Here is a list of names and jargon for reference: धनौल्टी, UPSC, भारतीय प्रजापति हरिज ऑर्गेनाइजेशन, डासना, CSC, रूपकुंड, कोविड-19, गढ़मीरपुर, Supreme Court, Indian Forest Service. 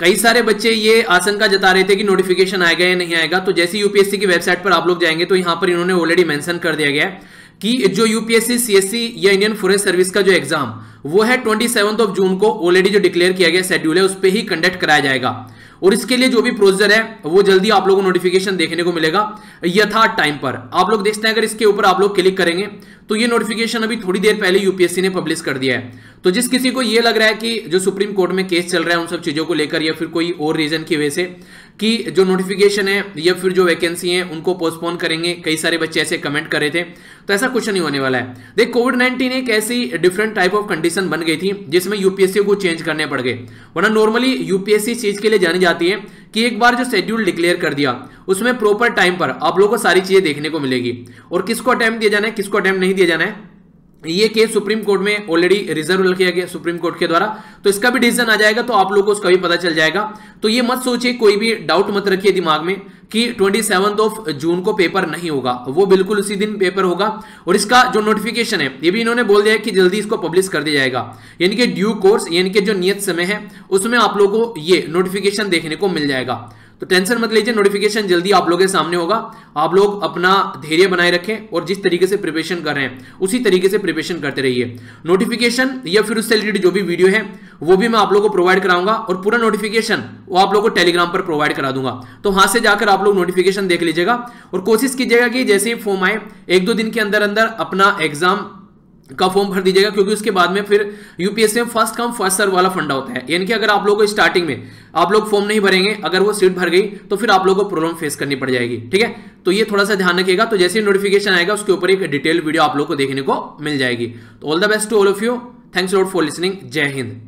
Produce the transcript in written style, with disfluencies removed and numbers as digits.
कई सारे बच्चे ये आशंका जता रहे थे कि नोटिफिकेशन आएगा या नहीं आएगा। तो जैसे यूपीएससी की वेबसाइट पर आप लोग जाएंगे तो यहाँ पर इन्होंने ऑलरेडी मेंशन कर दिया गया है कि जो यूपीएससी सीएससी या इंडियन फॉरेस्ट सर्विस का जो एग्जाम वो है 27 जून को ऑलरेडी जो डिक्लेयर किया गया शेड्यूल है उस पर ही कंडक्ट कराया जाएगा और इसके लिए जो भी प्रोसीजर है वो जल्दी आप लोगों को नोटिफिकेशन देखने को मिलेगा यथा टाइम पर। आप लोग देखते हैं अगर इसके ऊपर आप लोग क्लिक करेंगे तो ये नोटिफिकेशन अभी थोड़ी देर पहले यूपीएससी ने पब्लिश कर दिया है। तो जिस किसी को ये लग रहा है कि जो सुप्रीम कोर्ट में केस चल रहा है उन सब चीज़ों को लेकर या फिर कोई और रीजन की वजह से कि जो नोटिफिकेशन है या फिर जो वैकेंसी है उनको पोस्टपोन करेंगे, कई सारे बच्चे ऐसे कमेंट कर रहे थे, तो ऐसा कुछ नहीं होने वाला है। देख कोविड-19 एक ऐसी डिफरेंट टाइप ऑफ कंडीशन बन गई थी जिसमें यूपीएससी को चेंज करने पड़ गए, वरना नॉर्मली यूपीएससी चीज के लिए जानी जाती है कि एक बार जो शेड्यूल डिक्लेयर कर दिया उसमें प्रॉपर टाइम पर आप लोगों को सारी चीजें देखने को मिलेगी और किसको अटेम्प्ट दिया जाना है किसको अटेम्प्ट नहीं दिया जाना है। ये केस सुप्रीम कोर्ट में ऑलरेडी रिजर्व किया गया सुप्रीम कोर्ट के द्वारा, तो इसका भी डिसीजन आ जाएगा तो आप लोगों को उसका भी पता चल जाएगा। तो ये मत सोचिए, कोई भी डाउट मत रखिए दिमाग में कि 27 जून को पेपर नहीं होगा, वो बिल्कुल उसी दिन पेपर होगा और इसका जो नोटिफिकेशन है ये भी इन्होंने बोल दिया है कि जल्दी इसको पब्लिश कर दिया जाएगा, यानी कि ड्यू कोर्स यानी कि जो नियत समय है उसमें आप लोगों को ये नोटिफिकेशन देखने को मिल जाएगा। तो टेंशन मत लीजिए, नोटिफिकेशन जल्दी आप लोगों के सामने होगा। आप लोग अपना धैर्य बनाए रखें और जिस तरीके से प्रिपरेशन कर रहे हैं उसी तरीके से प्रिपरेशन करते रहिए। नोटिफिकेशन या फिर उससे रिलेटेड जो भी वीडियो है वो भी मैं आप लोगों को प्रोवाइड कराऊंगा और पूरा नोटिफिकेशन वो आप लोगों को टेलीग्राम पर प्रोवाइड करा दूंगा, तो वहां से जाकर आप लोग नोटिफिकेशन देख लीजिएगा और कोशिश कीजिएगा कि जैसे ही फॉर्म आए 1-2 दिन के अंदर अंदर अपना एग्जाम का फॉर्म भर दीजिएगा, क्योंकि उसके बाद में फिर यूपीएससी में फर्स्ट कम फर्स्ट सर्व वाला फंडा होता है, यानी कि अगर आप लोगों को स्टार्टिंग में आप लोग फॉर्म नहीं भरेंगे अगर वो सीट भर गई तो फिर आप लोगों को प्रॉब्लम फेस करनी पड़ जाएगी। ठीक है, तो ये थोड़ा सा ध्यान रखिएगा। तो जैसे ही नोटिफिकेशन आएगा उसके ऊपर एक डिटेल वीडियो आप लोगों को देखने को मिल जाएगी। तो all the best to all of you, thanks a lot for listening, जय हिंद।